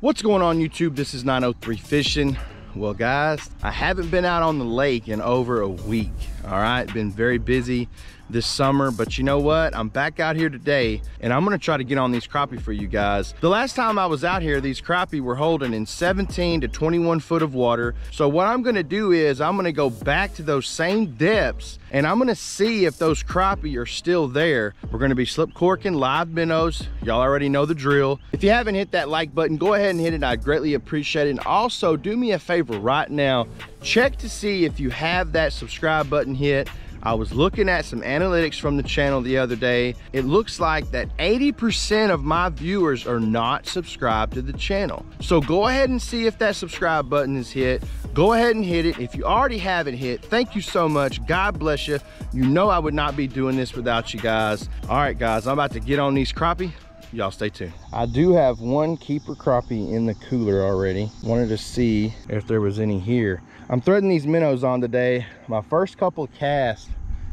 What's going on YouTube? This is 903 Fishing. Well guys, I haven't been out on the lake in over a week. All right, been very busy this summer, but you know what? I'm back out here today and I'm gonna try to get on these crappie for you guys. The last time I was out here, these crappie were holding in 17 to 21 foot of water. So what I'm gonna do is I'm gonna go back to those same depths and I'm gonna see if those crappie are still there. We're gonna be slip corking live minnows. Y'all already know the drill. If you haven't hit that like button, go ahead and hit it. I'd greatly appreciate it. And also do me a favor right now, check to see if you have that subscribe button hit. I was looking at some analytics from the channel the other day. It looks like that 80% of my viewers are not subscribed to the channel. So go ahead and see if that subscribe button is hit. Go ahead and hit it. If you already haven't hit, thank you so much. God bless you. You know I would not be doing this without you guys. All right guys, I'm about to get on these crappie. Y'all stay tuned. I do have one keeper crappie in the cooler already. Wanted to see if there was any here. I'm threading these minnows on today. My first couple casts,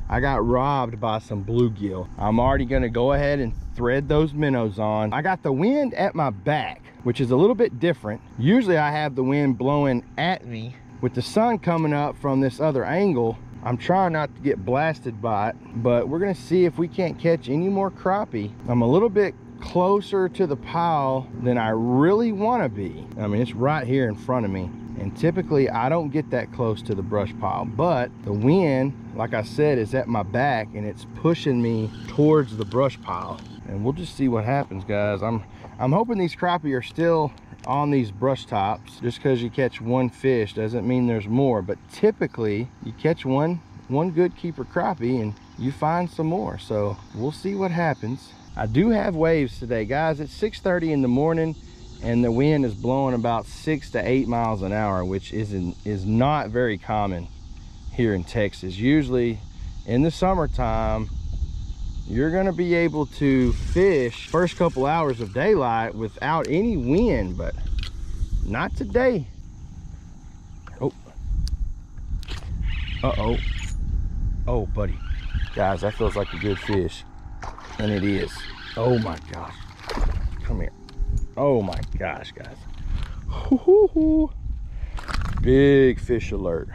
I got robbed by some bluegill. I'm already gonna go ahead and thread those minnows on. I got the wind at my back, which is a little bit different. Usually I have the wind blowing at me. With the sun coming up from this other angle, I'm trying not to get blasted by it, but we're gonna see if we can't catch any more crappie. I'm a little bit closer to the pile than I really want to be. I mean, it's right here in front of me, and typically I don't get that close to the brush pile, but the wind, like I said, is at my back and it's pushing me towards the brush pile, and we'll just see what happens guys. I'm hoping these crappie are still on these brush tops. Just because you catch one fish doesn't mean there's more, but typically you catch one good keeper crappie and you find some more, so we'll see what happens. I do have waves today guys. It's 6:30 in the morning and the wind is blowing about 6 to 8 miles an hour, which is not very common here in Texas. Usually in the summertime you're going to be able to fish first couple hours of daylight without any wind, but not today. Oh, uh-oh. Oh buddy, guys, that feels like a good fish. And it is. Oh my gosh. Come here. Oh my gosh, guys. Hoo-hoo-hoo. Big fish alert.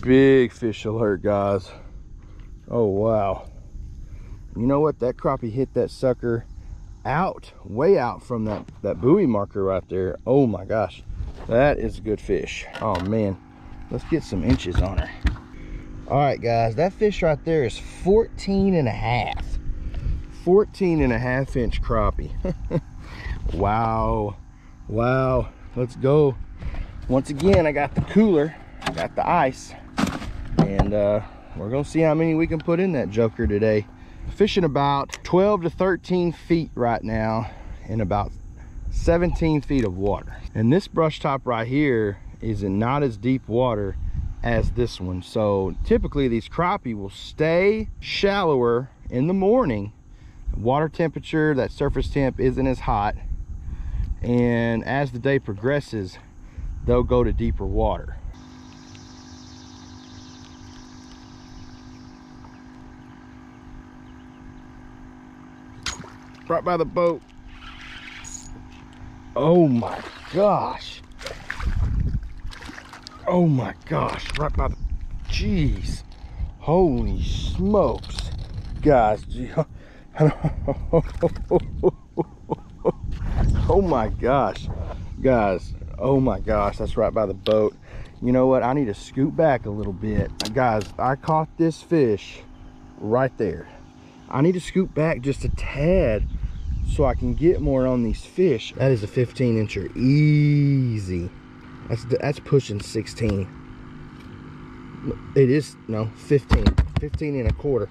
Big fish alert, guys. Oh, wow. You know what? That crappie hit that sucker out, way out from that buoy marker right there. Oh my gosh. That is a good fish. Oh man. Let's get some inches on her. All right, guys. That fish right there is 14.5. 14.5 inch crappie. Wow, wow, let's go. Once again, I got the cooler, I got the ice, and we're gonna see how many we can put in that joker today. Fishing about 12 to 13 feet right now in about 17 feet of water, and this brush top right here is in not as deep water as this one, so typically these crappie will stay shallower in the morning. Water temperature, that surface temp isn't as hot, and as the day progresses they'll go to deeper water. Right by the boat. Oh my gosh, oh my gosh, right by the, jeez, holy smokes guys. Oh my gosh guys, oh my gosh, that's right by the boat. You know what, I need to scoot back a little bit guys. I caught this fish right there. I need to scoot back just a tad so I can get more on these fish. That is a 15 incher easy. That's pushing 16. It is, no, 15 and a quarter.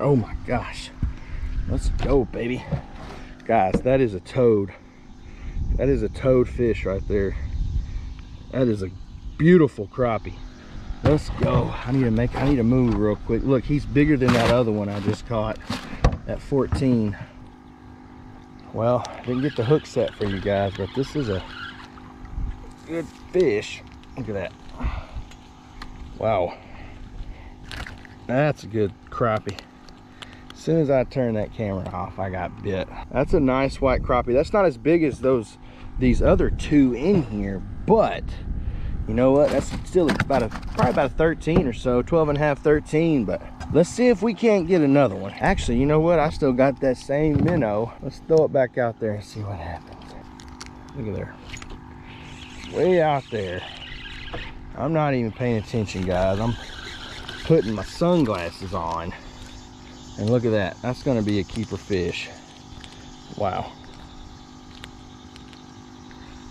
Oh my gosh, let's go baby. Guys, that is a toad. That is a toad fish right there. That is a beautiful crappie. Let's go. I need to move real quick. Look, he's bigger than that other one I just caught at 14. Well, didn't get the hook set for you guys, but this is a good fish. Look at that. Wow, that's a good crappie. As soon as I turned that camera off, I got bit. That's a nice white crappie. That's not as big as these other two in here, but you know what, that's still probably about a 13 or so, 12 and a half 13. But let's see if we can't get another one. Actually, you know what, I still got that same minnow. Let's throw it back out there and see what happens. Look at there, way out there. I'm not even paying attention, guys. I'm putting my sunglasses on, and look at that. That's going to be a keeper fish. Wow,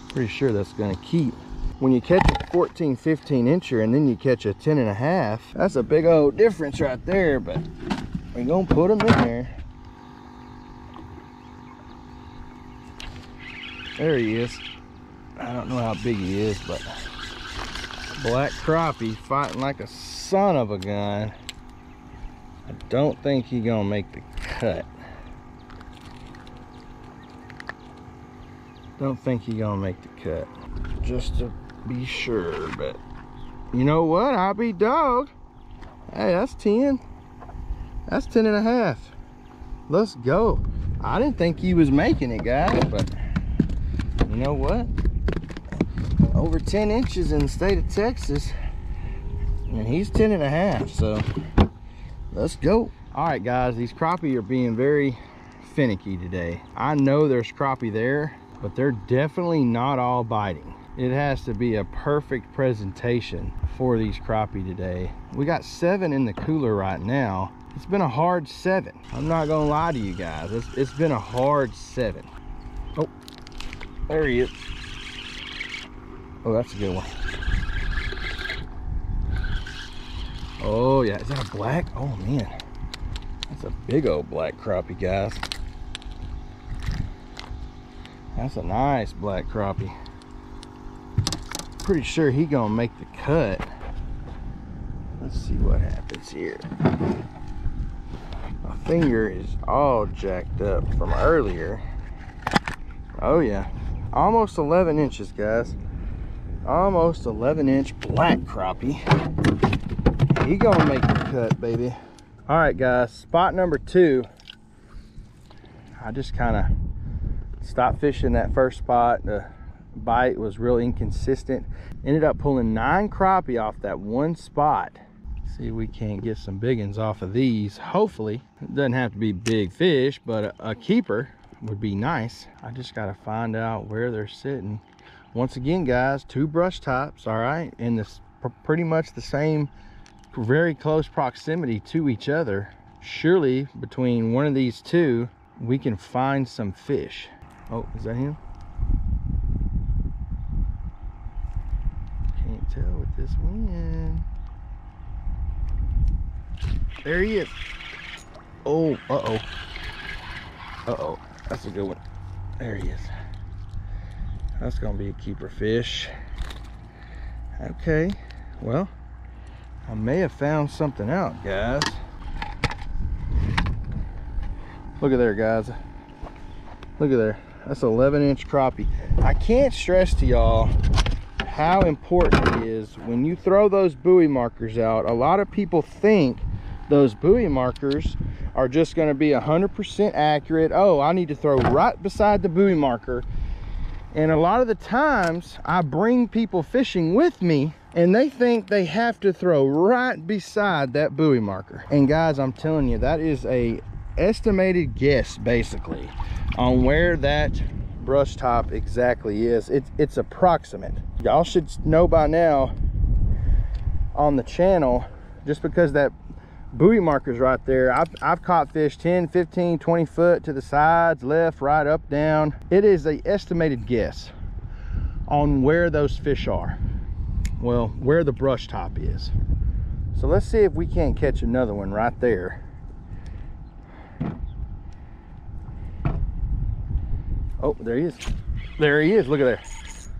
pretty sure that's going to keep. When you catch a 14, 15 incher and then you catch a 10 and a half, that's a big old difference right there, but we're going to put them in there. There he is. I don't know how big he is, but black crappie fighting like a son of a gun. I don't think he's going to make the cut. Don't think he's going to make the cut. Just to be sure, but you know what, I'll be dog. Hey, that's 10. That's 10 and a half. Let's go. I didn't think he was making it, guys, but you know what? Over 10 inches in the state of Texas, and he's 10 and a half, so let's go. All right, guys, these crappie are being very finicky today. I know there's crappie there, but they're definitely not all biting. It has to be a perfect presentation for these crappie today. We got 7 in the cooler right now. It's been a hard 7. I'm not gonna lie to you guys. It's been a hard 7. Oh, there he is. Oh, that's a good one. Oh yeah, is that a black? Oh man, that's a big old black crappie, guys. That's a nice black crappie. Pretty sure he gonna make the cut. Let's see what happens here. My finger is all jacked up from earlier. Oh yeah, almost 11 inches, guys. Almost 11 inch black crappie. He gonna make the cut, baby. All right, guys, spot number 2. I just kind of stopped fishing that first spot. Bite was real inconsistent. Ended up pulling 9 crappie off that one spot. See if we can't get some big ones off of these. Hopefully it doesn't have to be big fish, but a keeper would be nice. I just got to find out where they're sitting. Once again, guys, 2 brush tops, all right, in this pretty much the same, very close proximity to each other. Surely between one of these two we can find some fish. Oh, is that him? Tell with this wind. There he is. Oh, uh-oh. Uh-oh. That's a good one. There he is. That's gonna be a keeper fish. Okay. Well, I may have found something out, guys. Look at there, guys. Look at there. That's 11-inch crappie. I can't stress to y'all how important it is when you throw those buoy markers out. A lot of people think those buoy markers are just going to be 100% accurate. Oh, I need to throw right beside the buoy marker. And a lot of the times I bring people fishing with me and they think they have to throw right beside that buoy marker. And guys, I'm telling you, that is a estimated guess basically on where that brush top exactly is. It's approximate. Y'all should know by now on the channel, just because that buoy marker's right there. I've caught fish 10, 15, 20 foot to the sides, left, right, up, down. It is an estimated guess on where those fish are. Well, where the brush top is. So let's see if we can't catch another one right there. Oh, there he is. There he is. Look at there.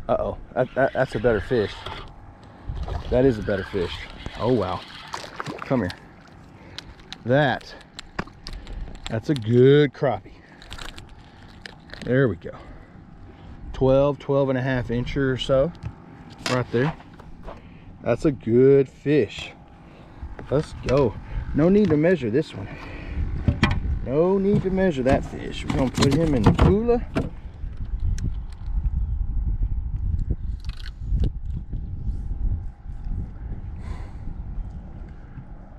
Uh-oh. That's a better fish. That is a better fish. Oh, wow. Come here. That's a good crappie. There we go. 12 and a half incher or so right there. That's a good fish. Let's go. No need to measure this one. No need to measure that fish. We're gonna put him in the cooler.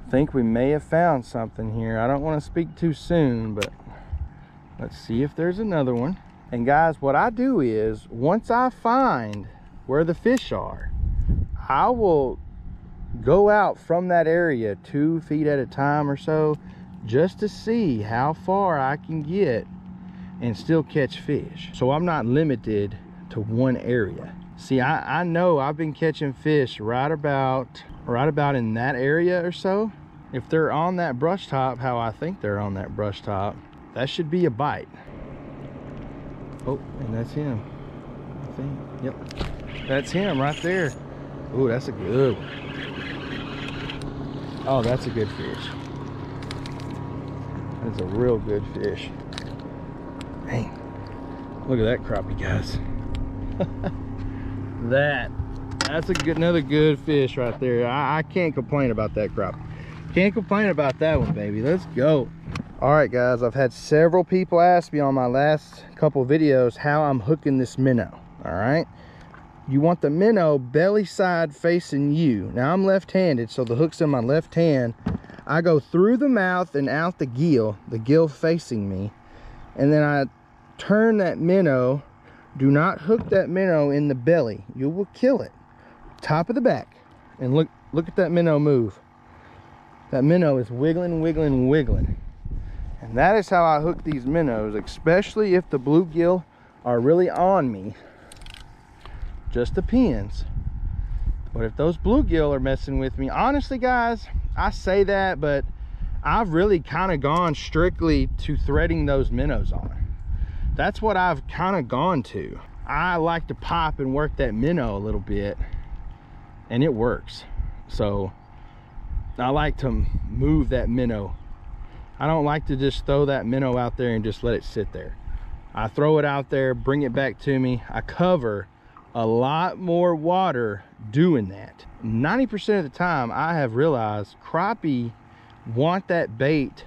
I think we may have found something here. I don't want to speak too soon, but let's see if there's another one. And guys, what I do is once I find where the fish are, I will go out from that area 2 feet at a time or so, just to see how far I can get and still catch fish. So I'm not limited to one area. See, I know I've been catching fish right about in that area or so. If they're on that brush top, how I think they're on that brush top, that should be a bite. Oh, and that's him, I think. Yep, that's him right there. Oh, that's a good one. Oh, that's a good fish. It's a real good fish. Dang. Look at that crappie, guys. That's a good, another good fish right there. I can't complain about that crappie. Can't complain about that one, baby. Let's go. All right, guys. I've had several people ask me on my last couple videos how I'm hooking this minnow. All right. You want the minnow belly side facing you. Now, I'm left-handed, so the hook's in my left hand. I go through the mouth and out the gill facing me, and then I turn that minnow. Do not hook that minnow in the belly. You will kill it. Top of the back. And look at that minnow move. That minnow is wiggling, wiggling, wiggling. And that is how I hook these minnows, especially if the bluegill are really on me. Just the pins. But if those bluegill are messing with me, honestly, guys, I say that, but I've really kind of gone strictly to threading those minnows on. That's what I've kind of gone to. I like to pop and work that minnow a little bit, and it works. So I like to move that minnow. I don't like to just throw that minnow out there and just let it sit there. I throw it out there, bring it back to me. I cover a lot more water doing that. 90% of the time, I have realized crappie want that bait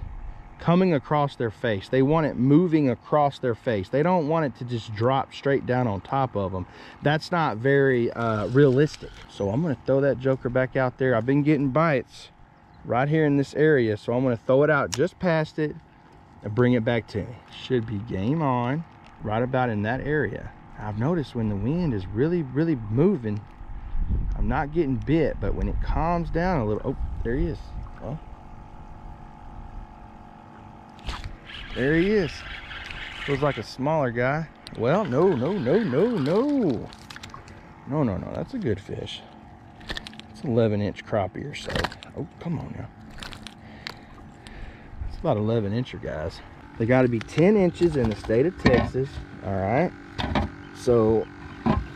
coming across their face. They want it moving across their face. They don't want it to just drop straight down on top of them. That's not very realistic. So I'm gonna throw that joker back out there. I've been getting bites right here in this area, so I'm gonna throw it out just past it and bring it back to me. Should be game on right about in that area. I've noticed when the wind is really, really moving, I'm not getting bit, but when it calms down a little, oh, there he is. Oh. There he is. Feels like a smaller guy. Well, no, that's a good fish. It's 11 inch crappie or so. Oh, come on now. It's about 11 incher, guys. They got to be 10 inches in the state of Texas. All right. So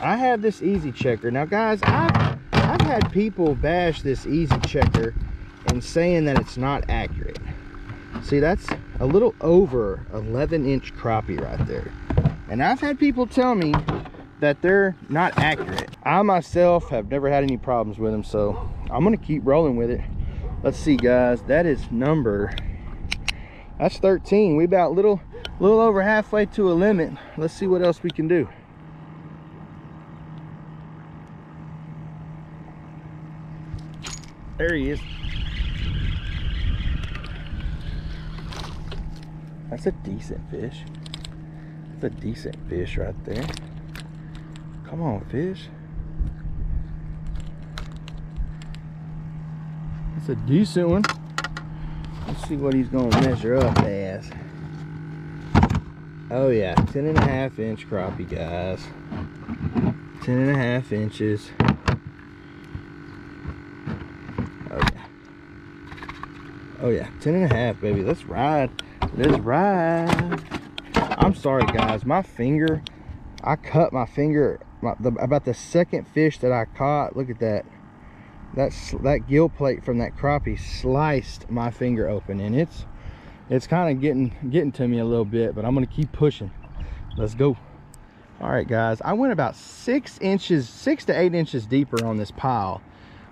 I have this easy checker. Now, guys, I've had people bash this easy checker and saying that it's not accurate. See, that's a little over 11 inch crappie right there. And I've had people tell me that they're not accurate. I myself have never had any problems with them, so I'm gonna keep rolling with it. Let's see, guys, that is number, that's 13. We about little over halfway to a limit. Let's see what else we can do. There he is. That's a decent fish. That's a decent fish right there. Come on, fish. That's a decent one. Let's see what he's gonna measure up as. Oh yeah, 10 and a half inch crappie, guys. 10 and a half inches. Oh yeah, 10 and a half, baby. Let's ride. Let's ride. I'm sorry, guys. My finger, I cut my finger about the second fish that I caught. Look at that. that gill plate from that crappie sliced my finger open, and it's kind of getting to me a little bit, but I'm gonna keep pushing. Let's go. All right guys, I went about 6 inches, 6 to 8 inches deeper on this pile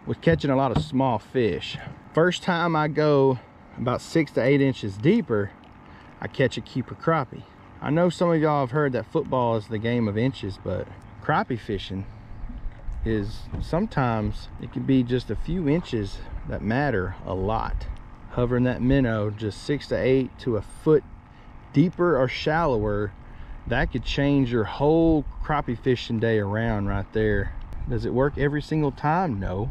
with catching a lot of small fish. First time I go about 6 to 8 inches deeper, I catch a keeper crappie. I know some of y'all have heard that football is the game of inches, but crappie fishing is sometimes, it can be just a few inches that matter a lot. Hovering that minnow just 6 to 8 to a foot deeper or shallower, that could change your whole crappie fishing day around right there. Does it work every single time? No,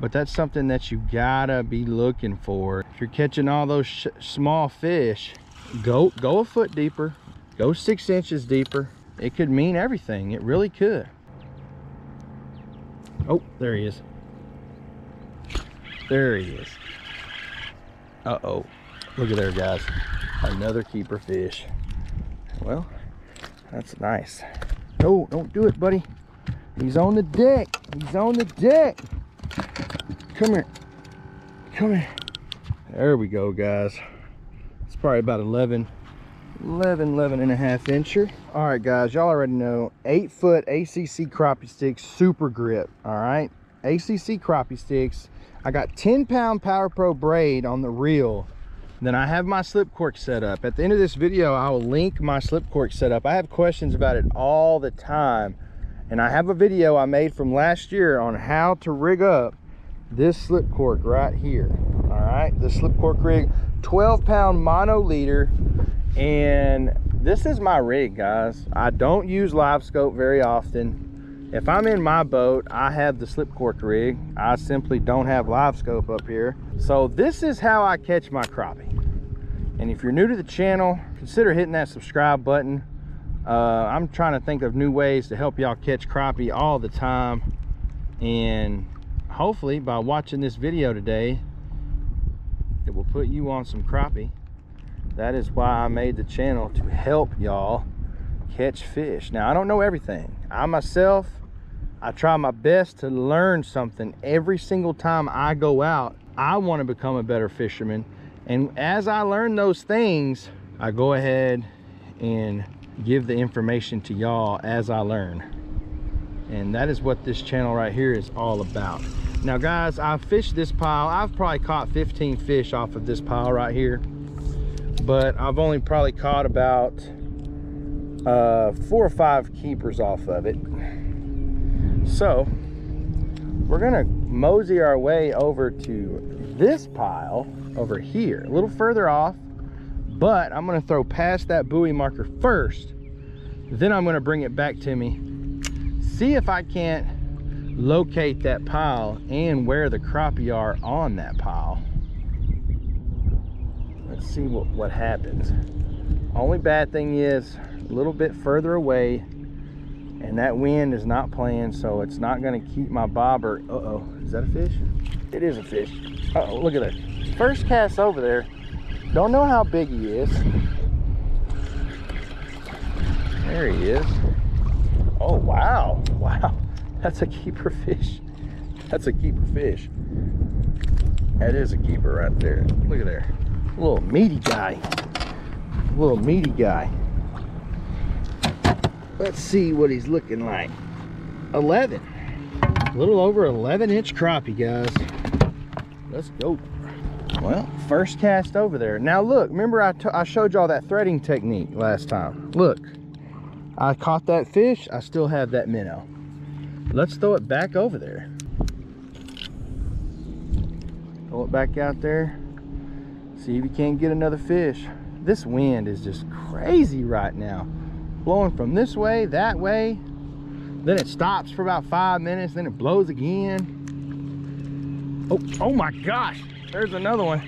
but that's something that you gotta be looking for. If you're catching all those small fish, go a foot deeper, go 6 inches deeper. It could mean everything, it really could. Oh, there he is. There he is. Uh-oh, look at there guys, another keeper fish. Well, that's nice. No, don't do it, buddy. He's on the deck. He's on the deck. Come here. Come here. There we go, guys. It's probably about 11 and a half incher. All right, guys, y'all already know, 8 foot ACC Crappie Stix super grip. All right, ACC Crappie Stix. I got 10 pound Power Pro braid on the reel. Then I have my slip cork set up. At the end of this video, I will link my slip cork set up. I have questions about it all the time. And I have a video I made from last year on how to rig up this slip cork right here. All right, the slip cork rig, 12 pound mono leader. And this is my rig, guys. I don't use live scope very often. If I'm in my boat, I have the slip cork rig. I simply don't have live scope up here. So this is how I catch my crappie. And if you're new to the channel, consider hitting that subscribe button. I'm trying to think of new ways to help y'all catch crappie all the time. And hopefully by watching this video today, it will put you on some crappie. That is why I made the channel, to help y'all catch fish. Now, I don't know everything. I myself, I try my best to learn something every single time I go out. I want to become a better fisherman. And as I learn those things, I go ahead and give the information to y'all as I learn. And that is what this channel right here is all about. Now guys, I've fished this pile. I've probably caught 15 fish off of this pile right here, but I've only probably caught about 4 or 5 keepers off of it. So we're gonna mosey our way over to this pile over here, a little further off. But I'm gonna throw past that buoy marker first, then I'm gonna bring it back to me, see if I can't locate that pile and where the crappie are on that pile. Let's see what happens. Only bad thing is a little bit further away, and that wind is not playing, so it's not gonna keep my bobber. Uh-oh, is that a fish? It is a fish. Uh-oh, look at that. First cast over there. Don't know how big he is. There he is. Oh, wow. Wow. That's a keeper fish. That's a keeper fish. That is a keeper right there. Look at there. Little meaty guy. Little meaty guy. Let's see what he's looking like. 11. A little over 11 inch crappie, guys. Let's go. Well, first cast over there. Now look, remember I showed y'all that threading technique last time. Look, I caught that fish. I still have that minnow. Let's throw it back over there. Throw it back out there. See if you can't get another fish. This wind is just crazy right now. Blowing from this way, that way. Then it stops for about 5 minutes. Then it blows again. Oh my gosh. There's another one.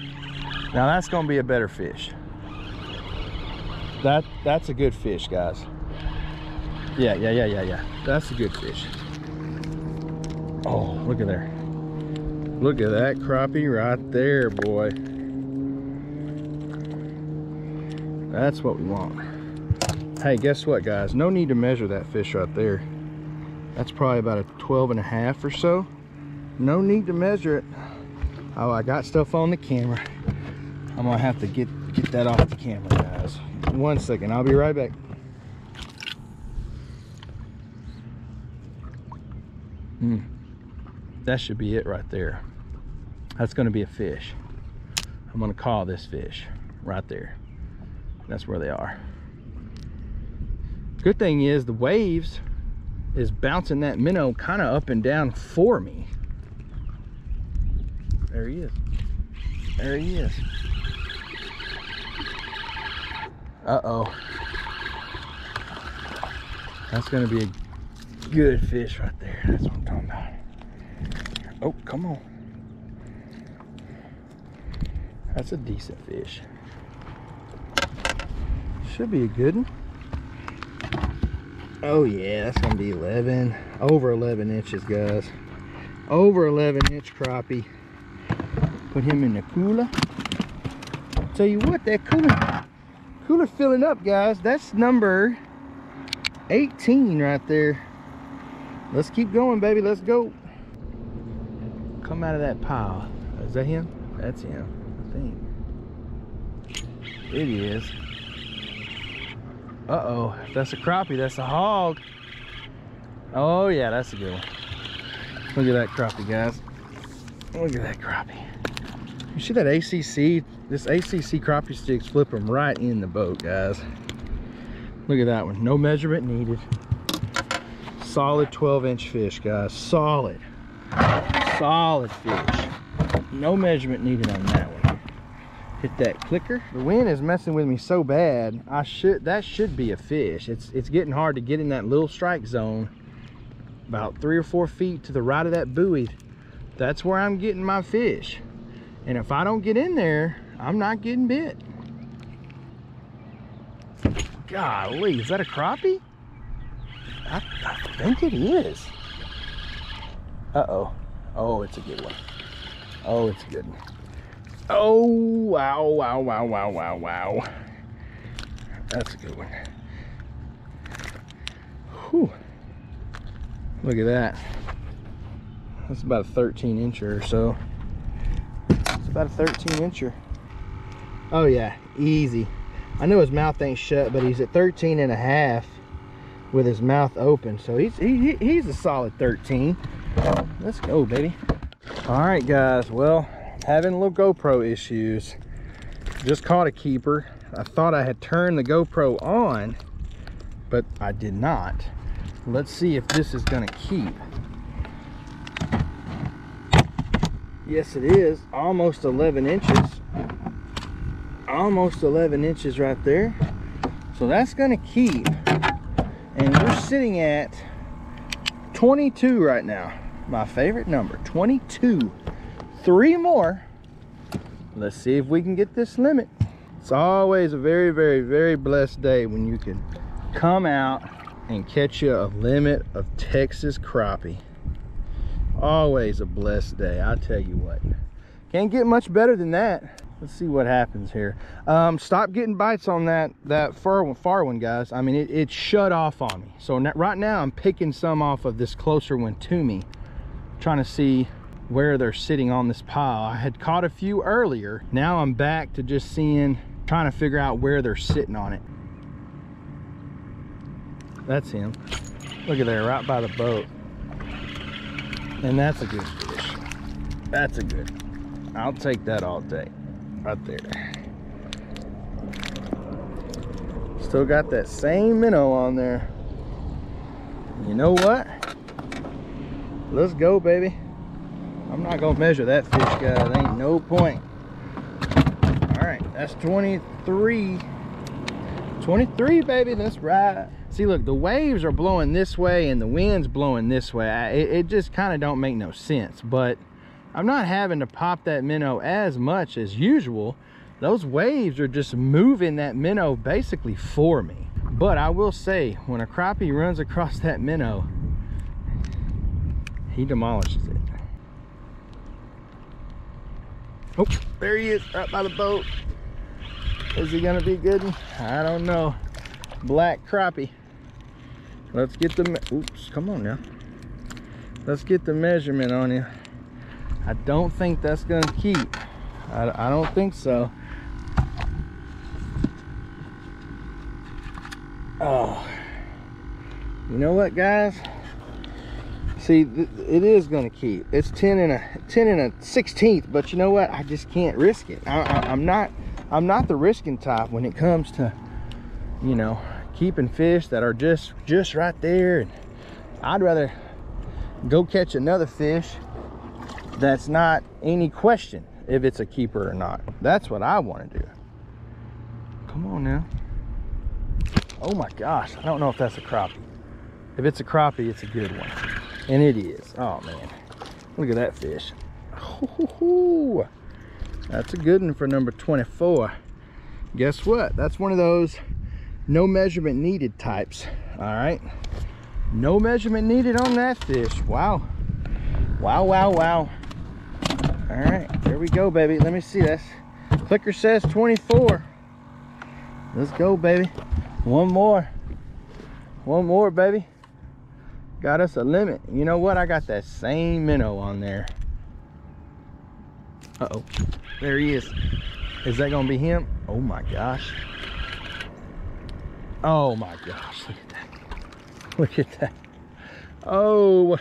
Now that's gonna be a better fish. That's a good fish, guys. Yeah. That's a good fish. Oh, look at there. Look at that crappie right there, boy. That's what we want. Hey, guess what, guys? No need to measure that fish right there. That's probably about a 12 and a half or so. No need to measure it. Oh, I got stuff on the camera. I'm gonna have to get that off the camera, guys. One second, I'll be right back. That should be it right there. That's gonna be a fish. I'm gonna call this fish right there. That's where they are. Good thing is the waves is bouncing that minnow kind of up and down for me. There he is. There he is. Uh-oh. That's gonna be a good fish right there. That's what I'm talking about. Oh, come on. That's a decent fish. Should be a good one. Oh yeah, that's gonna be 11, over 11 inches, guys. Over 11-inch crappie. Put him in the cooler. Tell you what, that cooler filling up, guys. That's number 18 right there. Let's keep going, baby. Let's go. Come out of that pile. Is that him? That's him, I think. It is. Uh-oh, if that's a crappie, that's a hog. Oh yeah, that's a good one. Look at that crappie, guys. Look at that crappie. You see that ACC, this ACC Crappie Stix flip them right in the boat, guys. Look at that one, no measurement needed. Solid 12-inch fish, guys, solid. Solid fish. No measurement needed on that one. Hit that clicker. The wind is messing with me so bad. That should be a fish. It's getting hard to get in that little strike zone. About 3 or 4 feet to the right of that buoy. That's where I'm getting my fish. And if I don't get in there, I'm not getting bit. Golly, is that a crappie? I think it is. Uh-oh. Oh, it's a good one. Oh, it's a good one. Oh, wow, wow, wow, wow, wow, wow. That's a good one. Whew. Look at that. That's about a 13-incher or so. It's about a 13-incher. Oh, yeah, easy. I know his mouth ain't shut, but he's at 13 and a half with his mouth open. So he's a solid 13. Let's go, baby. All right, guys, well, having little GoPro issues. Just caught a keeper. I thought I had turned the GoPro on, but I did not. Let's see if this is gonna keep. Yes, it is. Almost 11 inches. Almost 11 inches right there. So that's gonna keep. And we're sitting at 22 right now. My favorite number, 22. 3 more. Let's see if we can get this limit. It's always a very, very, very blessed day when you can come out and catch you a limit of Texas crappie. Always a blessed day, I tell you what. Can't get much better than that. Let's see what happens here. Stop getting bites on that far one, guys. I mean, it shut off on me. So right now I'm picking some off of this closer one to me. Trying to see where they're sitting on this pile. I had caught a few earlier. Now I'm back to just trying to figure out where they're sitting on it. That's him. Look at there, right by the boat. And that's a good fish. That's a good one. I'll take that all day. Right there. Still got that same minnow on there. You know what? Let's go, baby. I'm not gonna measure that fish, guys. Ain't no point. All right, that's 23. 23, baby, that's right. See, look, the waves are blowing this way and the wind's blowing this way. It just kind of don't make no sense, but I'm not having to pop that minnow as much as usual. Those waves are just moving that minnow basically for me. But I will say, when a crappie runs across that minnow, he demolishes it. Oh, there he is, right by the boat. Is he gonna be good? I don't know. Black crappie. Let's get the, oops, come on now. Let's get the measurement on you. I don't think that's gonna keep. I don't think so. Oh, you know what, guys? See, it is gonna keep. It's 10 and a 16th, but you know what? I just can't risk it. I'm not the risking type when it comes to, you know, keeping fish that are just right there. And I'd rather go catch another fish that's not any question if it's a keeper or not. That's what I want to do. Come on now. Oh my gosh, I don't know if that's a crappie. If it's a crappie, it's a good one. And it is. Oh man, look at that fish. Ooh, that's a good one for number 24. Guess what? That's one of those no measurement needed types. All right, no measurement needed on that fish. Wow, wow, wow, wow. All right, there we go, baby. Let me see this. Clicker says 24. Let's go, baby. One more, baby. Got us a limit. You know what? I got that same minnow on there. Uh-oh. There he is. Is that going to be him? Oh, my gosh. Oh, my gosh. Look at that. Look at that. Oh.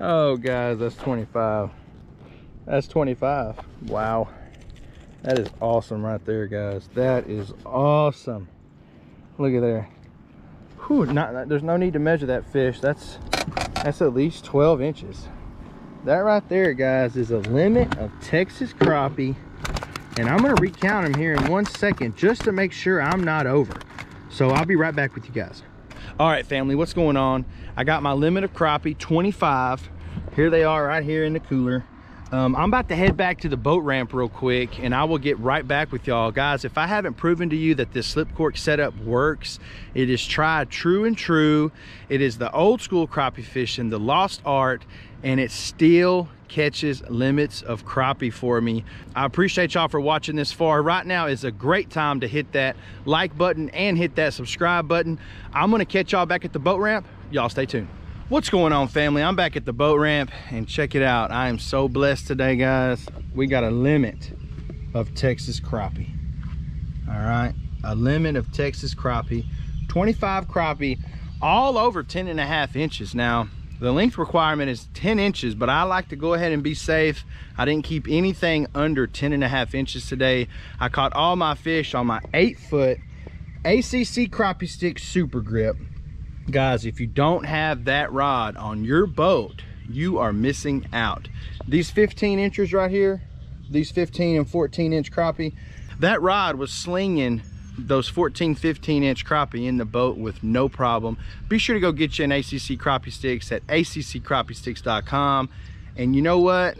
Oh, guys. That's 25. That's 25. Wow. That is awesome right there, guys. That is awesome. Look at there. Whew, there's no need to measure that fish. That's at least 12 inches. That right there, guys, is a limit of Texas crappie. And I'm going to recount them here in 1 second just to make sure I'm not over. So I'll be right back with you guys. All right, family, what's going on? I got my limit of crappie, 25. Here they are right here in the cooler. I'm about to head back to the boat ramp real quick, and I will get right back with y'all. Guys, if I haven't proven to you that this slip cork setup works, it is tried true and true. It is the old school crappie fishing, the lost art, and it still catches limits of crappie for me. I appreciate y'all for watching this far. Right now is a great time to hit that like button and hit that subscribe button. I'm going to catch y'all back at the boat ramp. Y'all stay tuned. What's going on, family? I'm back at the boat ramp, and check it out. I am so blessed today, guys. We got a limit of Texas crappie. All right, a limit of Texas crappie, 25 crappie, all over 10.5 inches. Now, the length requirement is 10 inches, but I like to go ahead and be safe. I didn't keep anything under 10.5 inches today. I caught all my fish on my 8-foot ACC Crappie Stix Super Grip. Guys, if you don't have that rod on your boat, you are missing out. These 15 inches right here, these 15 and 14 inch crappie, that rod was slinging those 14, 15 inch crappie in the boat with no problem. Be sure to go get you an ACC Crappie Stix at acccrappiestix.com. And you know what?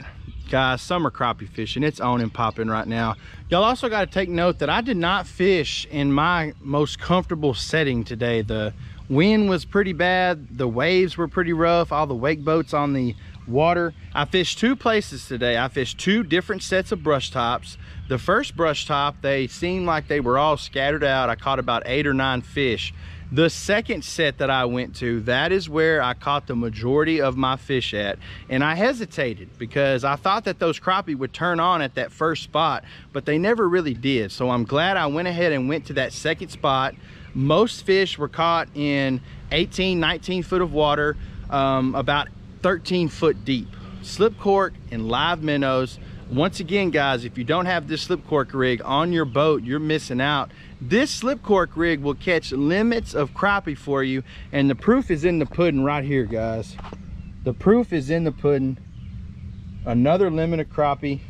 Guys, summer crappie fishing, it's on and popping right now. Y'all also got to take note that I did not fish in my most comfortable setting today. The wind was pretty bad, the waves were pretty rough, all the wake boats on the water. I fished two places today. I fished two different sets of brush tops. The first brush top, they seemed like they were all scattered out. I caught about 8 or 9 fish. The second set that I went to, that is where I caught the majority of my fish at. And I hesitated because I thought that those crappie would turn on at that first spot, but they never really did. So I'm glad I went ahead and went to that second spot. Most fish were caught in 18, 19 foot of water, about 13 foot deep. Slip cork and live minnows. Once again, guys, if you don't have this slip cork rig on your boat, you're missing out. This slip cork rig will catch limits of crappie for you, and the proof is in the pudding right here, guys. The proof is in the pudding. Another limit of crappie.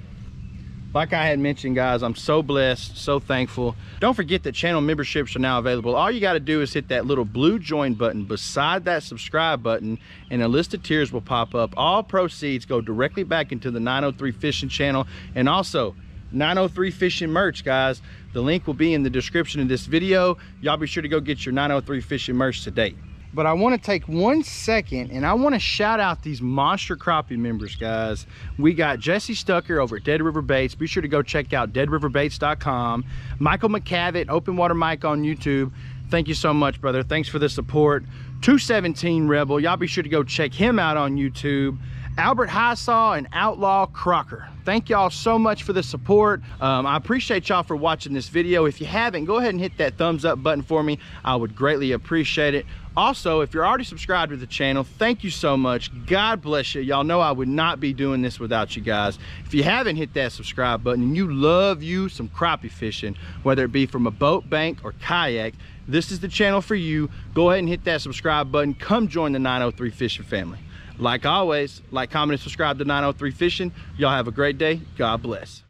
Like I had mentioned, guys, I'm so blessed, so thankful. Don't forget that channel memberships are now available. All you got to do is hit that little blue join button beside that subscribe button, and a list of tiers will pop up. All proceeds go directly back into the 903 Fishing channel, and also 903 Fishing merch, guys. The link will be in the description of this video. Y'all be sure to go get your 903 Fishing merch today. But I want to take 1 second and I want to shout out these monster crappie members, guys. We got Jesse Stucker over at Dead River Baits. Be sure to go check out deadriverbaits.com. Michael McCavitt, Open Water Mike on YouTube. Thank you so much, brother. Thanks for the support. 217 Rebel. Y'all be sure to go check him out on YouTube. Albert Highsaw and Outlaw Crocker. Thank y'all so much for the support. I appreciate y'all for watching this video. If you haven't, go ahead and hit that thumbs up button for me. I would greatly appreciate it. Also, if you're already subscribed to the channel, thank you so much. God bless you. Y'all know I would not be doing this without you guys. If you haven't hit that subscribe button and you love you some crappie fishing, whether it be from a boat, bank, or kayak, this is the channel for you. Go ahead and hit that subscribe button. Come join the 903 Fishing family. Like always, like, comment, and subscribe to 903 Fishing. Y'all have a great day. God bless.